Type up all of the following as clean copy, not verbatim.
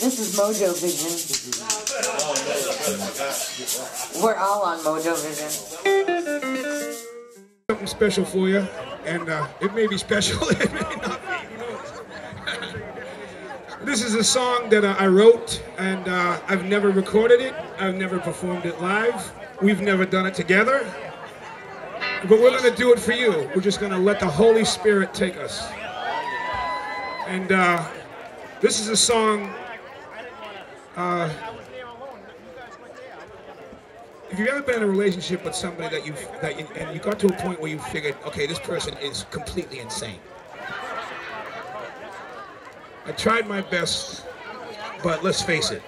This is MoeJoeVision. We're all on MoeJoeVision. Something special for you, and it may be special, it may not be. This is a song that I wrote, and I've never recorded it. I've never performed it live. We've never done it together. But we're going to do it for you. We're just going to let the Holy Spirit take us. And this is a song. If you've ever been in a relationship with somebody that you got to a point where you figured, okay, this person is completely insane. I tried my best, but let's face it,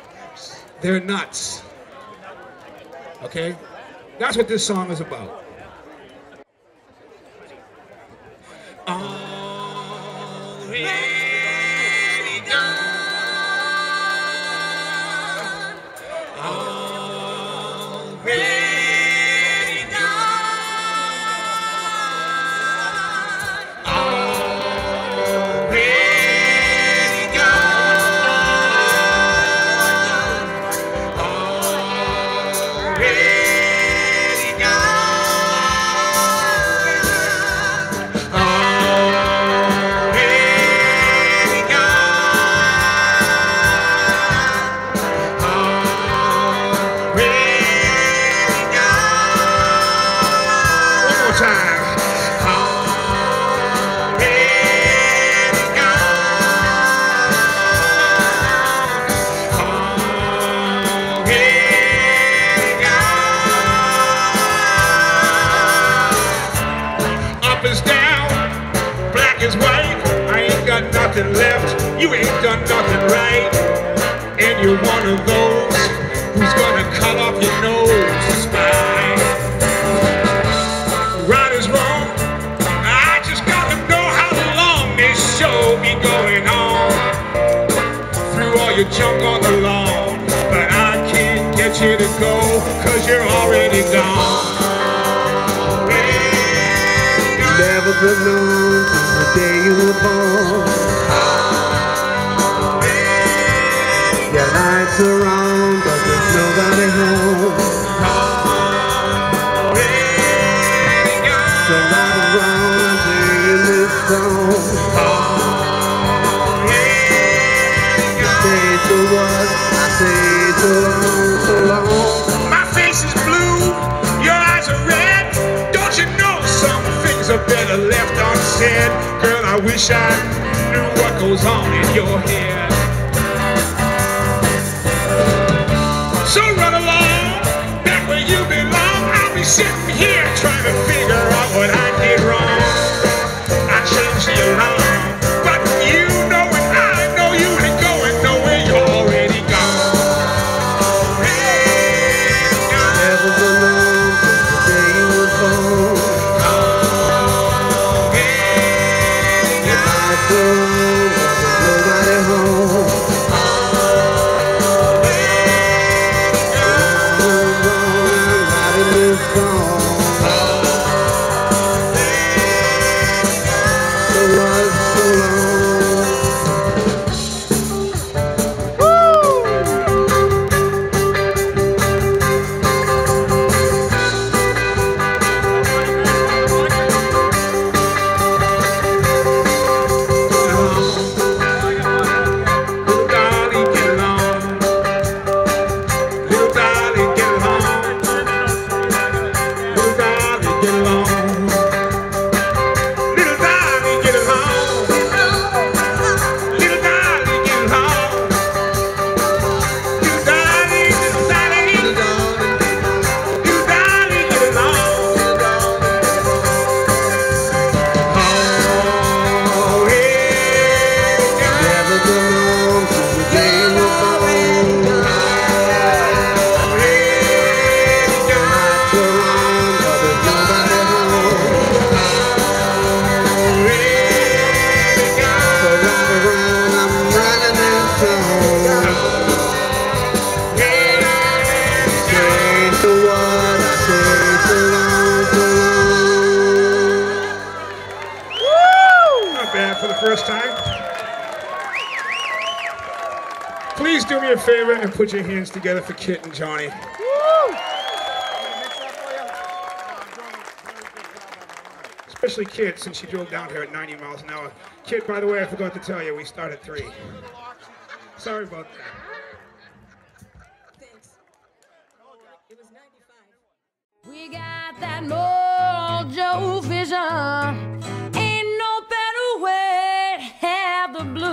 they're nuts. Okay? That's what this song is about. Left, you ain't done nothing right, and you're one of those who's gonna cut off your nose. Spy, right is wrong. I just gotta know how long this show be going on. Threw all your junk on the lawn, but I can't get you to go, 'cause you're already gone. You've never been known from the day you were born. Your lights are on, but there's nobody home. Already gone. So right and wrong, I'm singing this song. Already gone. You say so what? I say so long, so long. My face is blue, your eyes are red. Don't you know some things are better left unsaid? Girl, I wish I knew what goes on in your head. So run along, back where you belong. I'll be sitting here trying to figure out what I did wrong. I changed you around, but you know and I know you ain't going nowhere. You're already gone. Already gone. Never belonged from the day you were born. Already gone. You're not alone, but there's nobody home. Please do me a favor and put your hands together for Kit and Johnny. Woo! Especially Kit, since she drove down here at 90 miles an hour. Kit, by the way, I forgot to tell you, we start at 3. Sorry about that. Thanks. It was 95. We got that MoeJoe vision. Ain't no better way to have the blues.